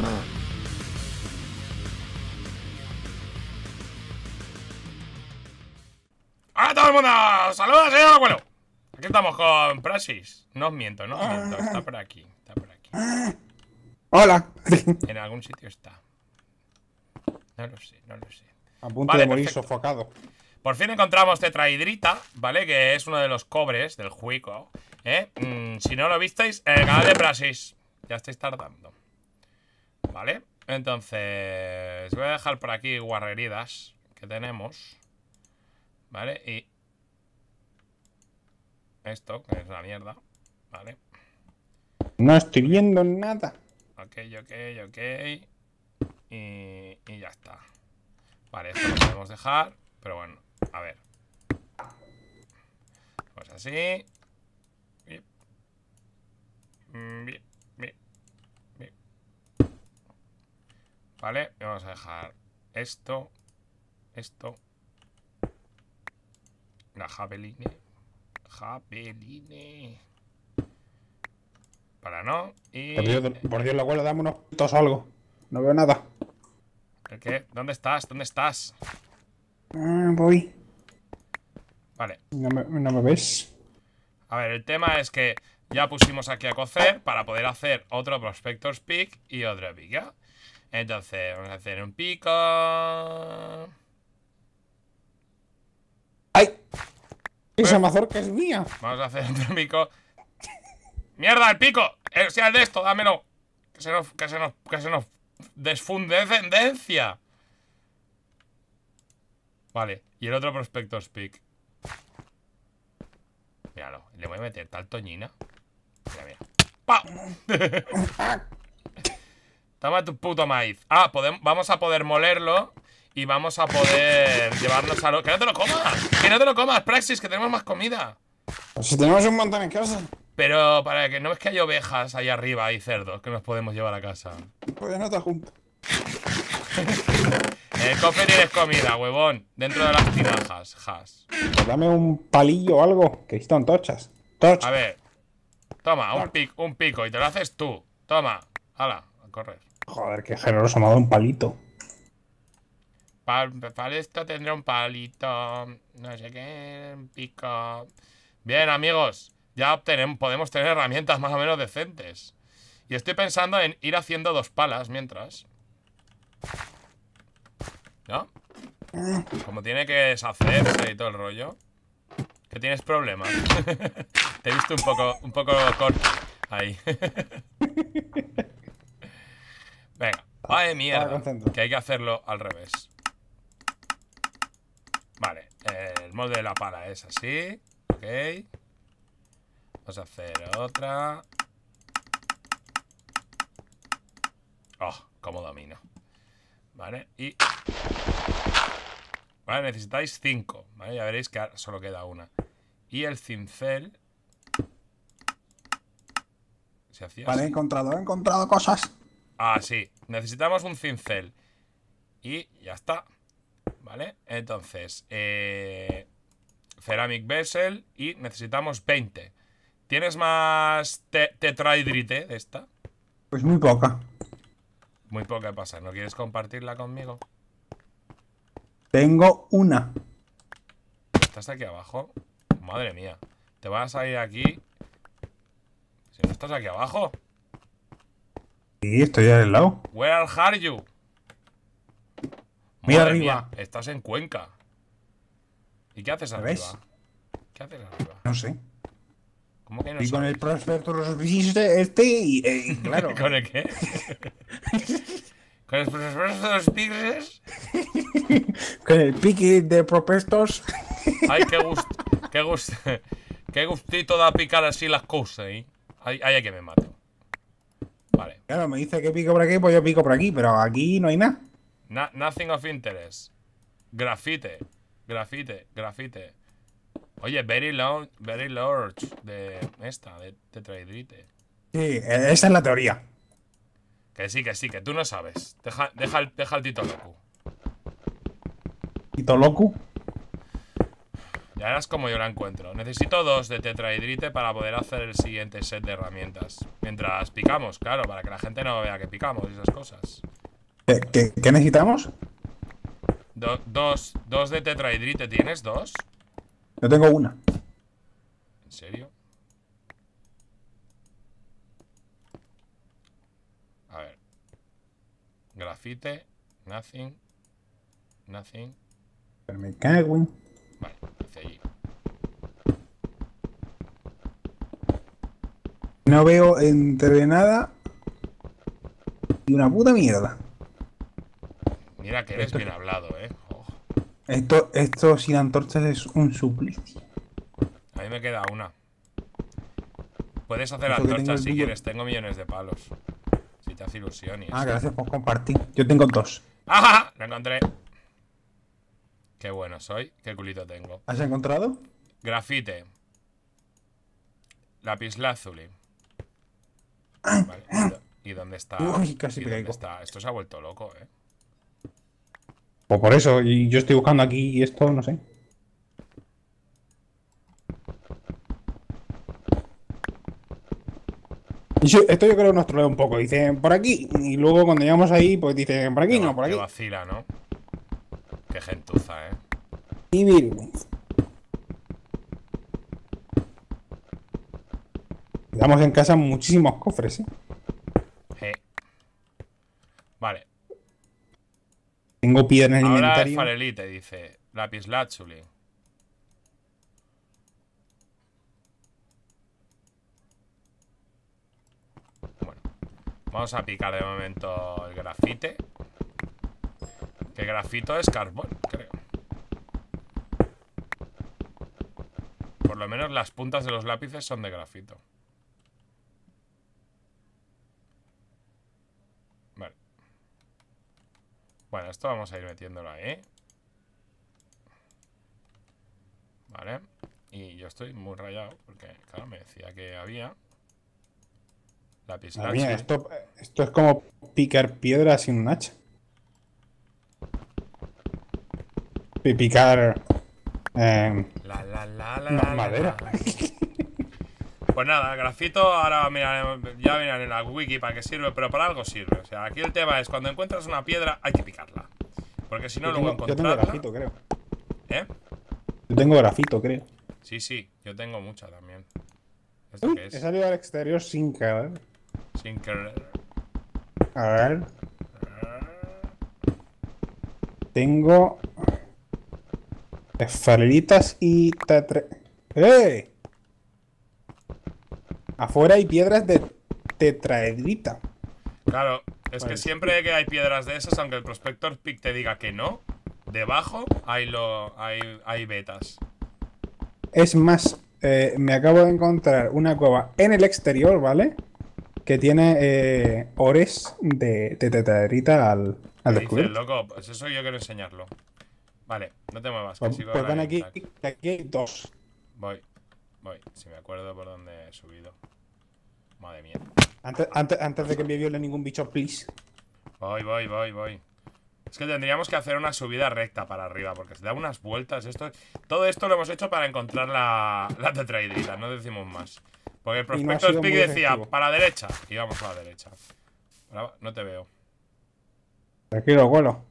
temporada. ¡Hola a todo el mundo! ¡Saludos, señor abuelo! Aquí estamos con Praxis. No os miento, no os miento. Está por aquí, está por aquí. ¡Hola! En algún sitio está. No lo sé, no lo sé. A punto de morir sofocado. Por fin encontramos tetrahidrita, ¿vale? Que es uno de los cobres del juego, ¿eh? Si no lo visteis, el canal de Praxis. Ya estáis tardando, ¿vale? Entonces voy a dejar por aquí guarreridas que tenemos, ¿vale? Y esto, que es una mierda, ¿vale? No estoy viendo nada. Ok, ok, ok. Y ya está. Vale, esto lo podemos dejar. Pero bueno, a ver. Pues así. Bien. Bien, bien, bien. Vale, vamos a dejar esto. Esto. La jabeline. Jabeline. Para no. Y... por Dios, abuelo, dame unos puntos o algo. No veo nada. ¿El qué? ¿Dónde estás? ¿Dónde estás? Voy. Vale. ¿No me ves? A ver, el tema es que ya pusimos aquí a cocer para poder hacer otro prospector's pick y otra pica. Entonces, vamos a hacer un pico. ¡Ay! Esa mazorca es mía. Vamos a hacer otro pico. ¡Mierda, el pico! O sea, el de esto, dámelo. Que se nos desfundescendencia. Vale, y el otro prospector's pick. Míralo, le voy a meter tal toñina. Mira, mira. ¡Pau! Toma tu puto maíz. Ah, vamos a poder molerlo. Y vamos a poder llevarnos a lo... ¡Que no te lo comas! ¡Que no te lo comas, Praxis! ¡Que tenemos más comida! Pues si tenemos un montón en casa. Pero para que no es que hay ovejas ahí arriba, hay cerdos que nos podemos llevar a casa. Pues no te junto. El cofre tienes comida, huevón. Dentro de las tinajas, jas. Pues dame un palillo o algo. Que están tochas. Torchas. A ver. Toma, un pico. Y te lo haces tú. Toma. Hala, a correr. Joder, qué generoso me ha dado un palito. Para esto tendré un palito. No sé qué. Un pico. Bien, amigos. Ya podemos tener herramientas más o menos decentes. Y estoy pensando en ir haciendo dos palas mientras. ¿No? Como tiene que deshacerse y todo el rollo. Que tienes problemas. Te he visto un poco corto ahí. Venga, va de mierda. Que hay que hacerlo al revés. Vale, el molde de la pala es así. Ok. Vamos a hacer otra. Oh, cómo domino. Vale, y... Vale, necesitáis 5. Vale, ya veréis que ahora solo queda una. Y el cincel... ¿Se hacía así? Vale, he encontrado cosas. Ah, sí. Necesitamos un cincel. Y ya está. Vale, entonces... ceramic bezel y necesitamos 20. ¿Tienes más tetrahidrite de esta? Pues muy poca. Muy poca pasa, ¿no quieres compartirla conmigo? Tengo una. ¿Estás aquí abajo? Madre mía. Te vas a ir aquí. Si no estás aquí abajo. Sí, estoy al lado. Where are you? Mira arriba. Mía, estás en Cuenca. ¿Y qué haces arriba? ¿Ves? ¿Qué haces arriba? No sé. ¿Cómo que no sabes? Con el prospector's pick este y claro. ¿Con el qué? Con el prospector's pick. Con el pique de prospectors. Ay, qué gustito da picar así las cosas, ¿eh? Ay, que me mato. Vale. Claro, me dice que pico por aquí, pues yo pico por aquí, pero aquí no hay nada. Nothing of interest. Grafite, grafite, grafite. Oye, very large de esta, de tetrahidrite. Sí, esa es la teoría. Que sí, que tú no sabes. Deja el Tito Loku. ¿Tito Loku? Ya verás como yo la encuentro. Necesito 2 de tetrahidrite para poder hacer el siguiente set de herramientas. Mientras picamos, claro, para que la gente no vea que picamos y esas cosas. ¿Qué necesitamos? Dos de tetrahidrite. ¿Tienes 2? Yo tengo 1. ¿En serio? A ver. Grafite. Nothing. Nothing. Pero me cago en... Vale, hacia allí. No veo entre nada. Y una puta mierda. Mira que eres esto, bien hablado, eh. Oh. Esto sin antorchas es un suplicio. A mí me queda una. Puedes hacer antorchas si quieres. Tengo millones de palos. Si te hace ilusión y eso. Ah, gracias por compartir. Yo tengo 2. ¡Ajá! Lo encontré. Qué bueno soy, qué culito tengo. ¿Has encontrado? Grafite. Lápiz lázuli. Vale. ¿Y dónde está? Uy, casi me caigo. Esto se ha vuelto loco, eh. Pues por eso, y yo estoy buscando aquí y esto, no sé. Esto yo creo que nos trolea un poco. Dicen por aquí, y luego cuando llegamos ahí, pues dicen por aquí, no, por aquí. Que vacila, ¿no? Qué gentuza, eh. Y virus. Damos en casa muchísimos cofres, eh. Vale. Tengo piedra en el inventario. Ahora esfalerita, dice. Lápiz lázuli. Bueno. Vamos a picar de momento el grafite. El grafito es carbón, creo. Por lo menos las puntas de los lápices son de grafito. Vale. Bueno, esto vamos a ir metiéndolo ahí. Vale. Y yo estoy muy rayado porque, claro, me decía que había lápiz lázuli. Esto es como picar piedra sin un hacha. Picar madera. Pues nada, el grafito ahora ya miran en la wiki para qué sirve, pero para algo sirve. O sea, aquí el tema es cuando encuentras una piedra hay que picarla, porque si no luego encontrarla. Yo tengo grafito, creo. ¿Eh? Yo tengo grafito, creo. Sí, sí, yo tengo mucha también. ¿Esto qué es? He salido al exterior sin querer. Sin querer. A ver. Tengo esfaleritas y ¡eh! Afuera hay piedras de tetrahidrita. Claro, es que siempre que hay piedras de esas, aunque el prospector's pick te diga que no, debajo hay vetas. Es más, me acabo de encontrar una cueva en el exterior, ¿vale? Que tiene ores de tetrahidrita al descubierto. Loco, pues eso yo quiero enseñarlo. Vale, no te muevas, que sigo ahora. Pues aquí hay 2. Voy, si me acuerdo por dónde he subido. Madre mía. Antes de que me viole ningún bicho, please. Voy. Es que tendríamos que hacer una subida recta para arriba, porque se da unas vueltas. Todo esto lo hemos hecho para encontrar la tetrahidrita, no decimos más. Porque el prospector's pick decía, para la derecha, y vamos para la derecha. Ahora, no te veo. Tranquilo, abuelo.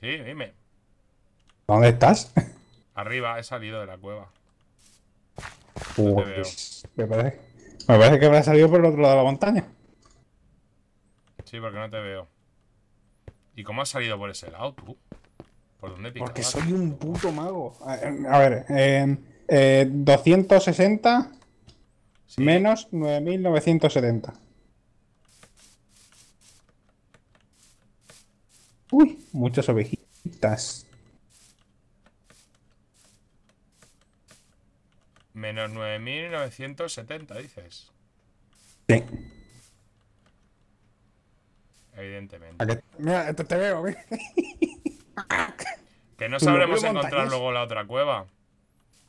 Sí, dime. ¿Dónde estás? Arriba, he salido de la cueva. No te veo. Me parece que habrá salido por el otro lado de la montaña. Sí, porque no te veo. ¿Y cómo has salido por ese lado tú? ¿Por dónde picabas? Porque soy un puto mago. A ver, 260 sí. Menos 9970. Uy, muchas ovejitas. Menos 9.970, dices. Sí. Evidentemente. Mira, te veo. Que no sabremos encontrar luego la otra cueva.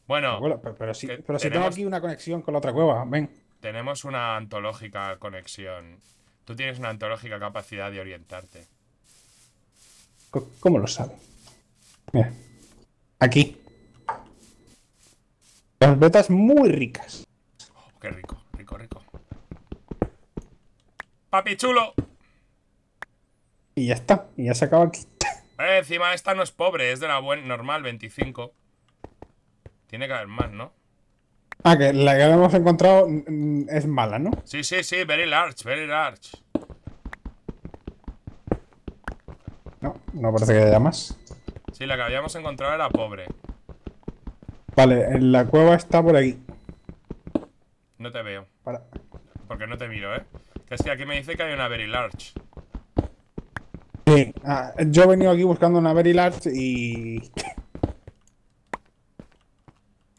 Bueno. Pero si tengo aquí una conexión con la otra cueva, ven. Tenemos una antológica conexión. Tú tienes una antológica capacidad de orientarte. ¿Cómo lo sabe? Mira, aquí. Las vetas muy ricas. Oh, qué rico, rico, rico. Papi chulo. Y ya está, y ya se acaba aquí. Encima esta no es pobre, es de la buena normal, 25. Tiene que haber más, ¿no? Ah, que la que hemos encontrado es mala, ¿no? Sí, sí, sí, very large, very large. No, no parece que haya más. Sí, la que habíamos encontrado era pobre. Vale, en la cueva está por aquí. No te veo. Para. Porque no te miro, ¿eh? Que es que aquí me dice que hay una very large. Sí, ah, yo he venido aquí buscando una very large y...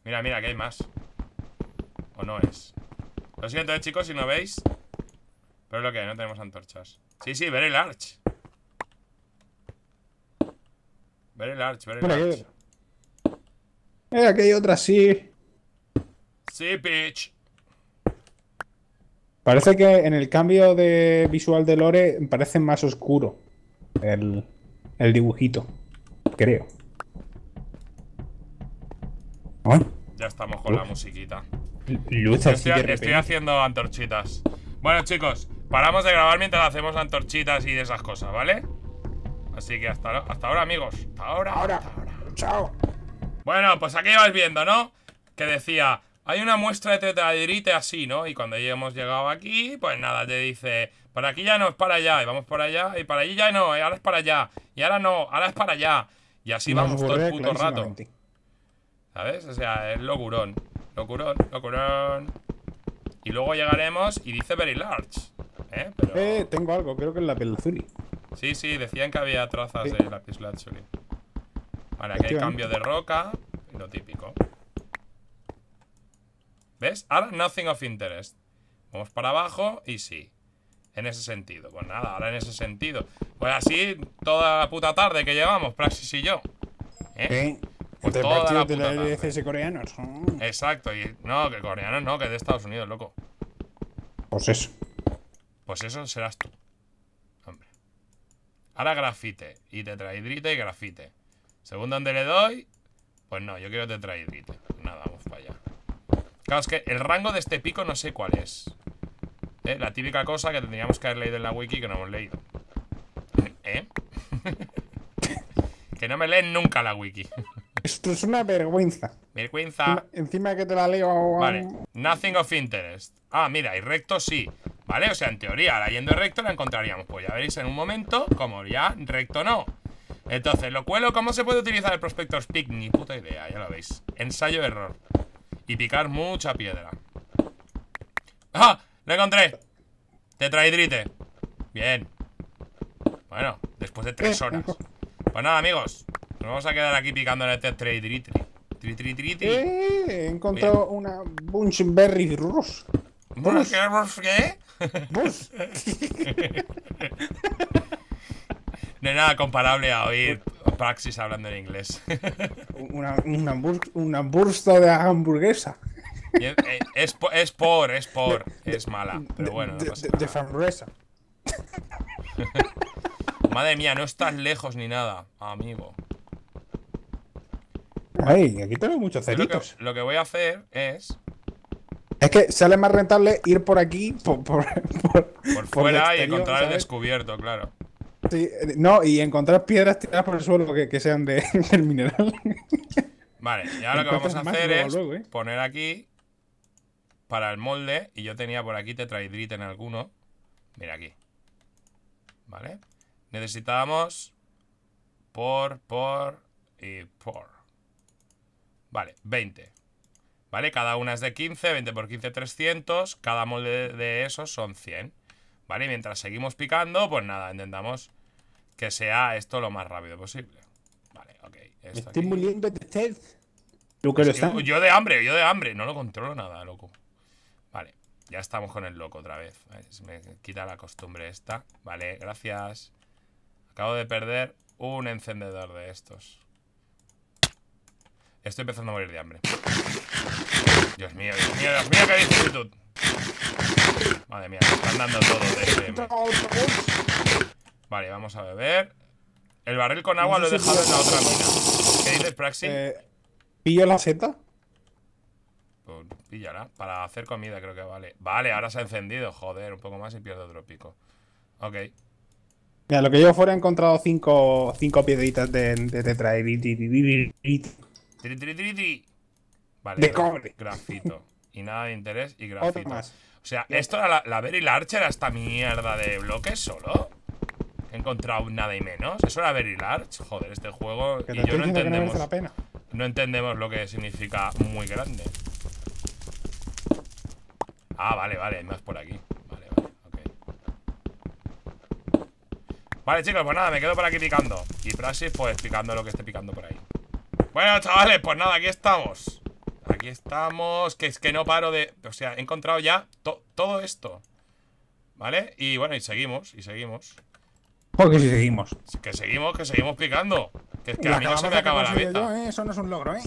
Mira, mira, que hay más. O no es. Lo siento, chicos, si no veis. Pero es lo que hay, no tenemos antorchas. Sí, sí, very large. Very large, very large. Aquí hay otra, sí. Sí, bitch. Parece que en el cambio de visual de Lore parece más oscuro el dibujito. Creo. Bueno. Ya estamos con la musiquita. Estoy haciendo antorchitas. Bueno, chicos, paramos de grabar mientras hacemos antorchitas y de esas cosas, ¿vale? Así que hasta ahora, amigos. Hasta ahora, Chao. Bueno, pues aquí vais viendo, ¿no? Que decía, hay una muestra de tetrahidrita así, ¿no? Y cuando hemos llegado aquí, pues nada, te dice, por aquí ya no, es para allá. Y vamos por allá, y para allí ya no, y ahora es para allá. Y ahora no, ahora es para allá. Y así vamos todo el puto rato. ¿Sabes? O sea, es locurón. Locurón, locurón. Y luego llegaremos y dice very large. ¿Eh? Pero... tengo algo, creo que es lápiz lázuli. Sí, sí, decían que había trazas de lápiz lázuli. Vale, aquí hay cambio de roca. Lo típico. ¿Ves? Ahora nothing of interest. Vamos para abajo y sí. En ese sentido. Pues nada, ahora en ese sentido. Pues así toda la puta tarde que llevamos, Praxis y yo. ¿Eh? Sí. Pues toda la puta tarde. De coreanos. Exacto, y no, que coreanos no, que de Estados Unidos, loco. Pues eso. Pues eso serás tú. Hombre. Ahora grafite. Y tetrahidrita y grafite. Según donde le doy. Pues no, yo quiero tetrahidrita. Nada, vamos para allá. Claro, es que el rango de este pico no sé cuál es. La típica cosa que tendríamos que haber leído en la wiki que no hemos leído. ¿Eh? Que no me leen nunca la wiki. Esto es una vergüenza. Vergüenza. Encima que te la leo. Vale. Nothing of interest. Ah, mira, y recto sí. Vale, o sea, en teoría, ahora yendo recto la encontraríamos. Pues ya veréis en un momento, como ya recto no. Entonces, lo cuelo, ¿cómo se puede utilizar el prospector's pick? Ni puta idea, ya lo veis. Ensayo error. Y picar mucha piedra. ¡Ah! ¡Lo encontré! Tetrahidrite. Bien. Bueno, después de 3 horas. Pues nada, amigos. Nos vamos a quedar aquí picando en el tetrahidrite. He encontrado una bunch berry rusa. ¿Qué? No hay nada comparable a oír Praxis hablando en inglés. Una bursta de hamburguesa. Es mala, pero bueno. De hamburguesa. Madre mía, no estás lejos ni nada, amigo. Ay, aquí tengo muchos ceritos. Lo que voy a hacer es... Es que sale más rentable ir por aquí, por fuera exterior, y encontrar el descubierto, claro. Sí, no, y encontrar piedras tiradas por el suelo que sean del mineral. Vale, y ahora lo que vamos a hacer es luego, poner aquí para el molde. Y yo tenía por aquí tetrahidrita en alguno. Mira aquí. Vale. Necesitábamos por y por. Vale, 20. Vale, cada una es de 15, 20 por 15, 300. Cada molde de esos son 100. Vale, y mientras seguimos picando, pues nada, intentamos que sea esto lo más rápido posible. Vale, ok. Esto aquí. Estoy muriendo de sed. Yo de hambre. No lo controlo nada, loco. Vale, ya estamos con el loco otra vez. Me quita la costumbre esta. Vale, gracias. Acabo de perder un encendedor de estos. Estoy empezando a morir de hambre. Dios mío, qué vicisitud. Madre mía, me están dando todo de... Vale, vamos a beber. El barril con agua lo he dejado en la otra mina. ¿Qué dices, Praxis? ¿Pillo la seta? Pues píllala. Para hacer comida creo que vale. Vale, ahora se ha encendido. Joder, un poco más y pierdo otro pico. Ok. Mira, lo que yo fuera he encontrado cinco piedritas de tetrahidrita. Vale, de cobre. Grafito. Y nada de interés y grafito. Más. O sea, esto era la Berry Larch, era esta mierda de bloques solo. He encontrado nada y menos. Eso era Berry Larch. Joder, este juego. Y yo no entendemos. Que no merece la pena. No entendemos lo que significa muy grande. Ah, vale, vale, hay más por aquí. Vale, vale, ok. Vale, chicos, pues nada, me quedo por aquí picando. Y Praxis, pues picando lo que esté picando por ahí. Bueno, chavales, pues nada, aquí estamos. Aquí estamos, que es que no paro de... O sea, he encontrado ya todo esto, ¿vale? Y bueno, y seguimos, y seguimos. Porque si seguimos. Que seguimos picando. Que es que a mí no se me acaba la vida. Eso no es un logro, ¿eh?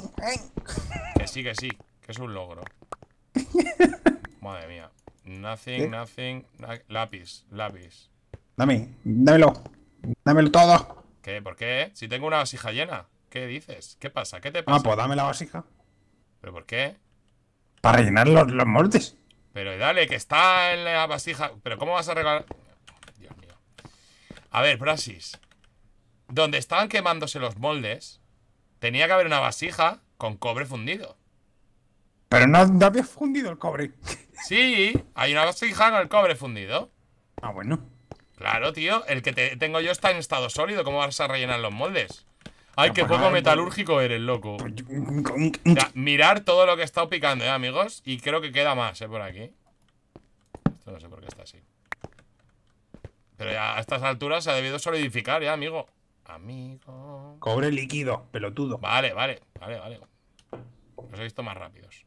Que sí, que es un logro. Madre mía. Nothing, ¿sí? Nothing. Lápiz. Dámelo todo. ¿Qué? ¿Por qué? Si tengo una vasija llena. ¿Qué dices? ¿Qué pasa? ¿Qué te pasa? Ah, pues dame la vasija. ¿Pero por qué? Para rellenar los moldes. Pero dale, que está en la vasija. ¿Pero cómo vas a regalar? Dios mío. A ver, Praxis. Donde estaban quemándose los moldes, tenía que haber una vasija con cobre fundido. Pero no había fundido el cobre. Sí, hay una vasija con el cobre fundido. Ah, bueno. Claro, tío. El que tengo yo está en estado sólido. ¿Cómo vas a rellenar los moldes? Ay, qué poco metalúrgico eres, loco. O sea, mirar todo lo que he estado picando, amigos. Y creo que queda más, por aquí. Esto no sé por qué está así. Pero ya a estas alturas se ha debido solidificar, amigo. Amigo. Cobre líquido, pelotudo. Vale. Los he visto más rápidos.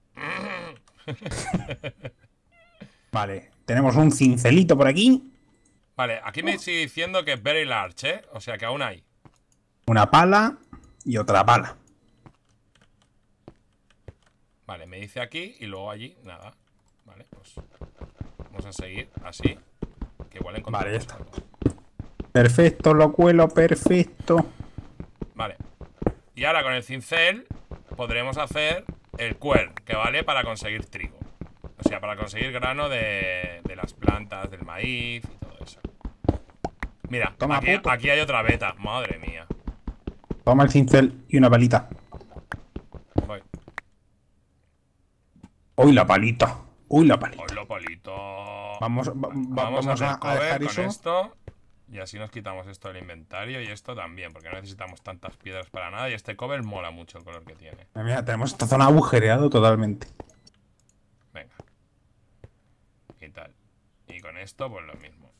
Vale, tenemos un cincelito por aquí. Vale, aquí me sigue diciendo que es Berry Larch, ¿eh? O sea que aún hay. Una pala y otra pala. Vale, me dice aquí y luego allí, nada. Vale, pues vamos a seguir así. Que igual encontramos. Vale, ya está. Perfecto, lo cuelo, perfecto. Vale. Y ahora con el cincel podremos hacer el quern, que vale para conseguir trigo. O sea, para conseguir grano de las plantas, del maíz y todo eso. Mira, toma, aquí hay otra veta. Madre mía. Toma el cincel y una palita. Voy. ¡Uy, la palita! ¡Uy, la palita! ¡Uy, la palita! Vamos a dejar eso. Con esto. Y así nos quitamos esto del inventario y esto también, porque no necesitamos tantas piedras para nada. Y este cover mola mucho el color que tiene. Mira, tenemos esta zona agujereada totalmente. Venga. ¿Qué tal? Y con esto, pues lo mismo.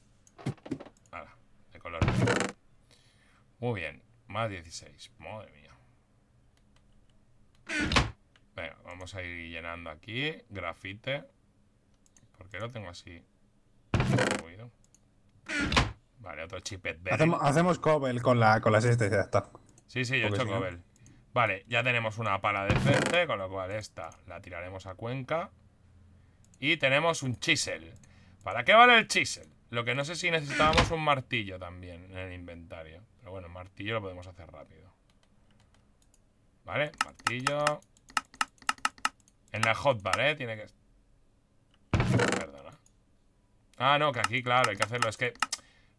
Ahora, de color. Muy bien. Más 16, madre mía. Venga, vamos a ir llenando aquí. Grafite. ¿Por qué lo tengo así? Vale, otro chipet. Hacemos cobble con las estas, ya está. Sí, yo he hecho cobble. Vale, ya tenemos una pala decente, con lo cual esta la tiraremos a Cuenca. Y tenemos un chisel. ¿Para qué vale el chisel? Lo que no sé si necesitábamos un martillo también en el inventario. Pero bueno, el martillo lo podemos hacer rápido. Vale, martillo. En la hotbar, tiene que... Perdona. Ah, no, que aquí, claro, hay que hacerlo. Es que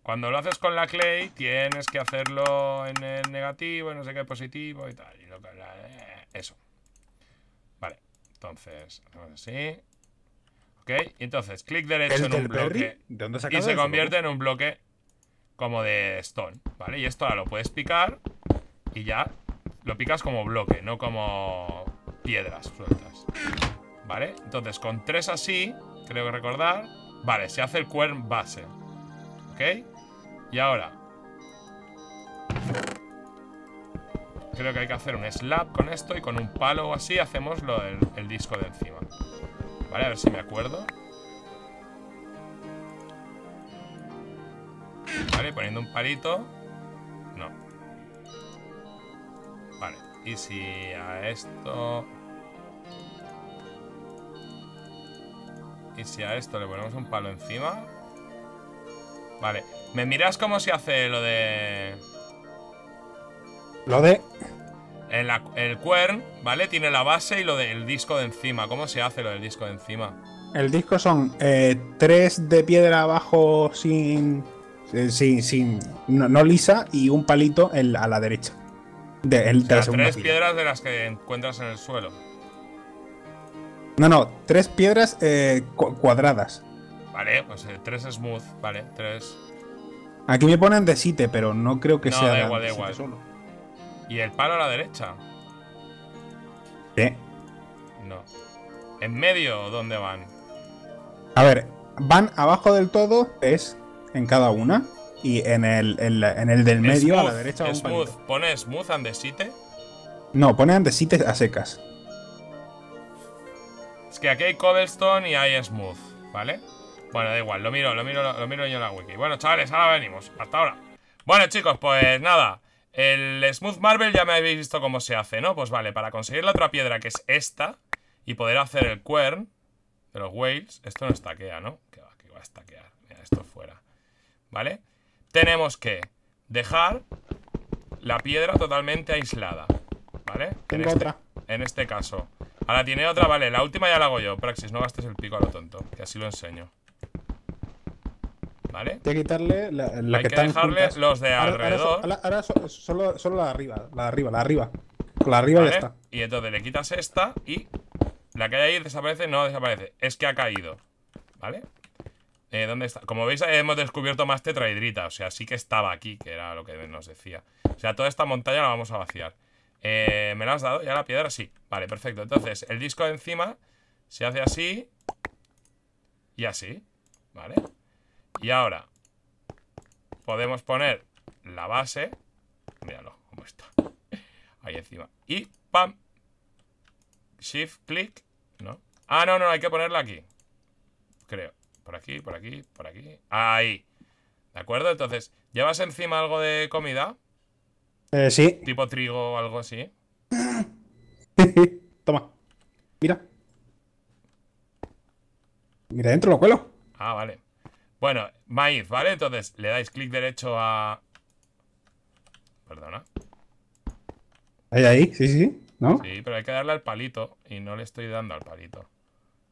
cuando lo haces con la clay, tienes que hacerlo en el negativo, en no sé qué positivo y tal. Y lo que... Eso. Vale, entonces, hacemos así. Ok, y entonces, clic derecho en un bloque. ¿De dónde sacas y se convierte en un bloque como de stone, ¿vale? Y esto ahora lo puedes picar y ya lo picas como bloque, no como piedras sueltas, ¿vale? Entonces con 3 así, creo que recordar, vale, se hace el quern base, ¿ok? Y ahora creo que hay que hacer un slab con esto y con un palo o así hacemos el disco de encima, ¿vale? A ver si me acuerdo. Vale, poniendo un palito. No. Vale, y si a esto. Y si a esto le ponemos un palo encima. Vale. ¿Me miras cómo se hace lo de...? Lo de... El quern, ¿vale? Tiene la base y lo del disco de encima. ¿Cómo se hace lo del disco de encima? El disco son 3 de piedra abajo no lisa y un palito a la derecha. O sea, 3 piedras de las que encuentras en el suelo. No, 3 piedras cuadradas. Vale, pues 3 smooth, vale, 3. Aquí me ponen andesite, pero no creo que sea da igual, solo. ¿Y el palo a la derecha? ¿Qué? No. ¿En medio dónde van? A ver, van abajo del todo, es en cada una. Y en el del medio, smooth, a la derecha un smooth. ¿Pone smooth andesite? No, pone andesite a secas. Es que aquí hay cobblestone y hay smooth, ¿vale? Bueno, da igual, lo miro yo en la wiki. Bueno, chavales, ahora venimos, hasta ahora. Bueno, chicos, pues nada. El smooth marble ya me habéis visto cómo se hace, ¿no? Pues vale, para conseguir la otra piedra, que es esta, y poder hacer el quern de los whales. Esto no estaquea, ¿no? Que va a estaquear. Mira, esto fuera. ¿Vale? Tenemos que dejar la piedra totalmente aislada, ¿vale? Tengo otra. En este caso. Ahora tiene otra, vale. La última ya la hago yo, Praxis. No gastes el pico a lo tonto, que así lo enseño. ¿Vale? Hay que quitarle la hay que dejarle juntas. Los de alrededor. Ahora solo la de arriba. Con la de arriba, ¿vale? Ya está. Y entonces le quitas esta y la que hay ahí desaparece. No desaparece, es que ha caído. ¿Vale? ¿Dónde está? Como veis, hemos descubierto más tetrahidrita. O sea, sí que estaba aquí, que era lo que nos decía. O sea, toda esta montaña la vamos a vaciar. ¿Me la has dado ya la piedra? Sí. Vale, perfecto. Entonces, el disco de encima se hace así y así. ¿Vale? Y ahora podemos poner la base. Míralo, cómo está. Ahí encima. Y ¡pam! Shift, clic. ¿No? Ah, no, hay que ponerla aquí. Creo. Por aquí. Ahí. ¿De acuerdo? Entonces, ¿llevas encima algo de comida? Sí. Tipo trigo o algo así. Toma. Mira. Mira dentro, lo cuelo. Ah, vale. Bueno, maíz, ¿vale? Entonces, le dais clic derecho a... Perdona. Ahí, sí, ¿no? Sí, pero hay que darle al palito y no le estoy dando al palito.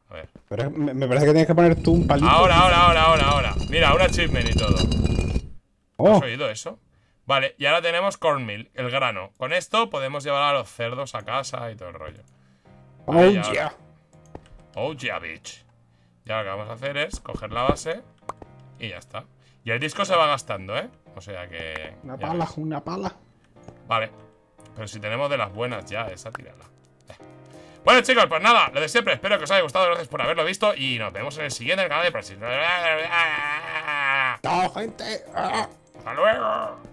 A ver. Pero me parece que tienes que poner tú un palito. Ahora. Mira, un achievement y todo. Oh. ¿Has oído eso? Vale, y ahora tenemos cornmeal, el grano. Con esto podemos llevar a los cerdos a casa y todo el rollo. Vale, oh, yeah. Oh, yeah, bitch. Ya lo que vamos a hacer es coger la base y ya está. Y el disco se va gastando, ¿eh? O sea que... Una pala. Vale. Pero si tenemos de las buenas ya, esa tírala. Bueno, chicos, pues nada, lo de siempre. Espero que os haya gustado, gracias por haberlo visto. Y nos vemos en el siguiente canal de Praxis. ¡Chao, gente! ¡Hasta luego!